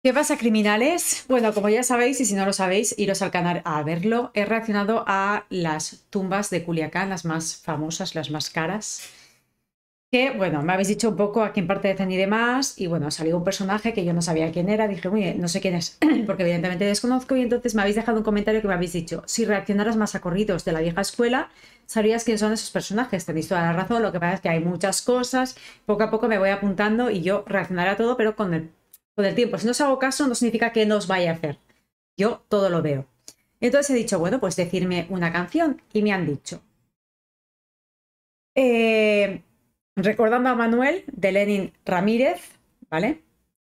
¿Qué pasa, criminales? Bueno, como ya sabéis, y si no lo sabéis, iros al canal a verlo. He reaccionado a las tumbas de Culiacán, las más famosas, las más caras. Que, bueno, me habéis dicho un poco a quién pertenecen y demás. Y bueno, salió un personaje que yo no sabía quién era. Dije, muy bien, no sé quién es, porque evidentemente desconozco. Y entonces me habéis dejado un comentario que me habéis dicho, si reaccionaras más a corridos de la vieja escuela, sabrías quién son esos personajes. Tenéis toda la razón, lo que pasa es que hay muchas cosas. Poco a poco me voy apuntando y yo reaccionaré a todo, pero con el tiempo. Si no os hago caso, no significa que no os vaya a hacer. Yo todo lo veo. Entonces he dicho, bueno, pues decirme una canción. Y me han dicho, Recordando a Manuel, de Lenín Ramírez, ¿vale?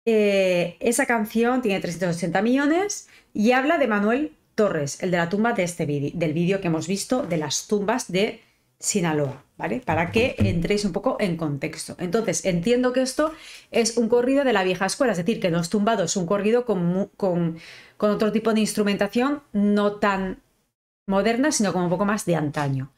Esa canción tiene 380 millones y habla de Manuel Torres, el de la tumba de del vídeo que hemos visto de las tumbas de Sinaloa, ¿vale? Para que entréis un poco en contexto. Entonces, entiendo que esto es un corrido de la vieja escuela, es decir, que los tumbados es un corrido con otro tipo de instrumentación, no tan moderna, sino como un poco más de antaño.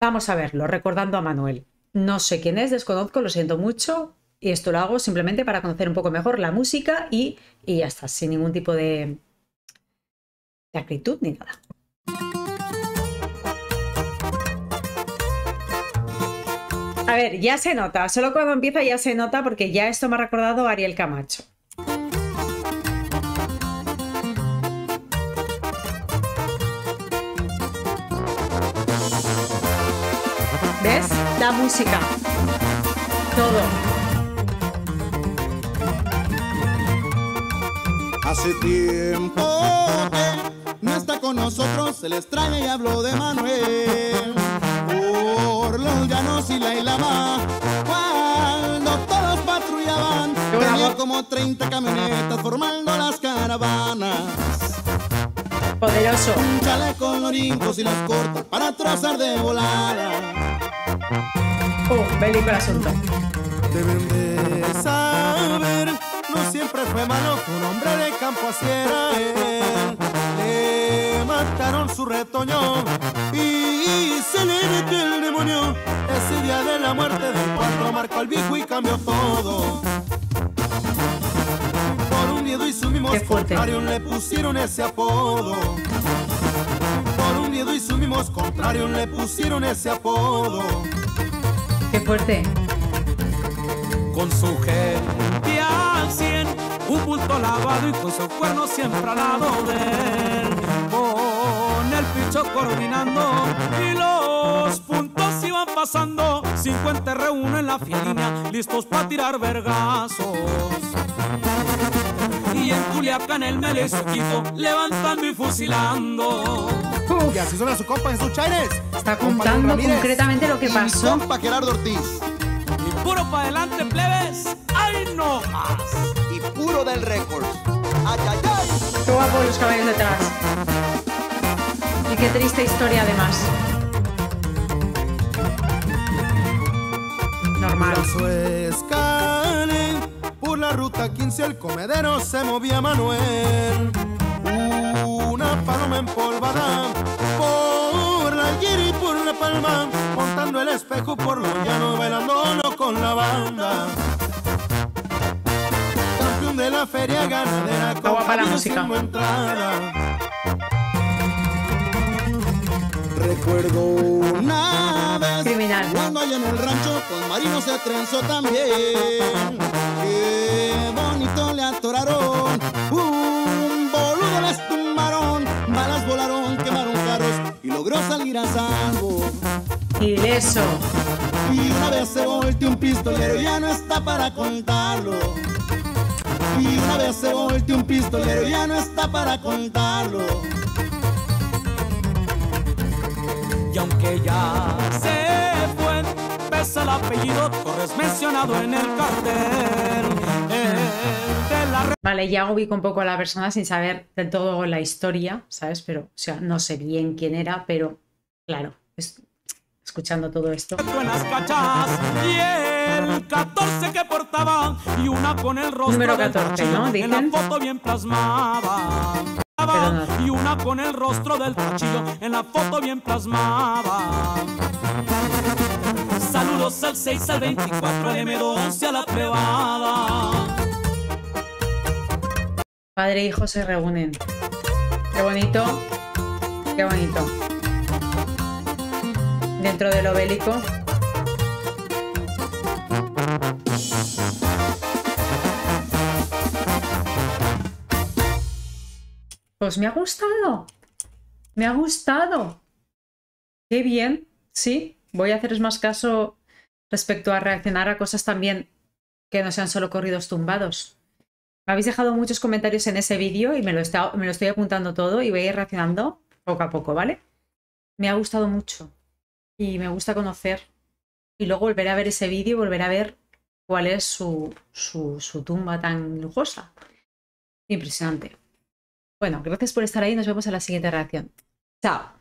Vamos a verlo, Recordando a Manuel. No sé quién es, desconozco, lo siento mucho, y esto lo hago simplemente para conocer un poco mejor la música y ya está, sin ningún tipo de acritud ni nada. A ver, ya se nota, solo cuando empieza ya se nota, porque ya esto me ha recordado a Ariel Camacho. ¿Ves? La música. Todo. Hace tiempo que no está con nosotros, se le extraña y habló de Manuel. Por los llanos y la hilaba, cuando todos patrullaban, tenía como 30 camionetas formando las caravanas. Poderoso. Un chaleco con loritos y las cortas para trozar de volada. Película asunto. Deben de saber, no siempre fue malo que un hombre de campo así era él. Le mataron su retoño y se le metió el demonio. Ese día de la muerte del cuatro marcó el viejo y cambió todo. Por un miedo y su mismo contrario le pusieron ese apodo. Por un miedo y su mismo contrario le pusieron ese apodo. ¡Qué fuerte! Con su gente al 100, un bulto lavado y con su cuerno siempre al lado de él. Con el picho coordinando y los puntos iban pasando. 50 reúnen la filina, listos para tirar vergazos. Y en Culiacán el mele su quito, levantando y fusilando. Y así suena su compa Jesús Chaires. Está contando Ramírez, concretamente lo que pasó. Compa Gerardo Ortiz. Y puro para adelante, plebes. ¡Ay, no más! Y puro del récord. ¡Ay, ay, ay! Qué guapo los caballos detrás. Y qué triste historia, además. Normal. Su escane, por la ruta 15, el comedero se movía Manuel. Una paloma empolvada por la guira y por la palma, montando el espejo por los llanos, bailándolo con la banda. Campeón de la feria ganadera, copa la música. Recuerdo una vez criminal, cuando allá en el rancho con Marino se trenzó también. Qué bonito le atoraron, boludo les tumbaron, balas volaron, quemaron carros y logró salir a salvo. Ileso. Y una vez se volteó un pistolero, ya no está para contarlo. Y una vez se volteó un pistolero, ya no está para contarlo. Y aunque ya se fue, pesa el apellido Torres mencionado en el cartel. Vale, ya ubico un poco a la persona sin saber de todo la historia, ¿sabes? Pero, o sea, no sé bien quién era, pero claro, escuchando todo esto. El 14 que portaba y una con el rostro. Número 14, ¿no? Dicen. En la foto bien plasmada. Y una con el rostro del tachillo en la foto bien plasmada. Saludos al 6, al 24, al M12, a la privada. Padre e hijo se reúnen. Qué bonito, qué bonito. Dentro de lo bélico. Pues me ha gustado. Me ha gustado. Qué bien. Sí, voy a haceros más caso respecto a reaccionar a cosas también que no sean solo corridos tumbados. Me habéis dejado muchos comentarios en ese vídeo y me lo estoy apuntando todo y voy a ir reaccionando poco a poco, ¿vale? Me ha gustado mucho y me gusta conocer. Y luego volveré a ver ese vídeo y volveré a ver cuál es su tumba tan lujosa. Impresionante. Bueno, gracias por estar ahí. Nos vemos en la siguiente reacción. Chao.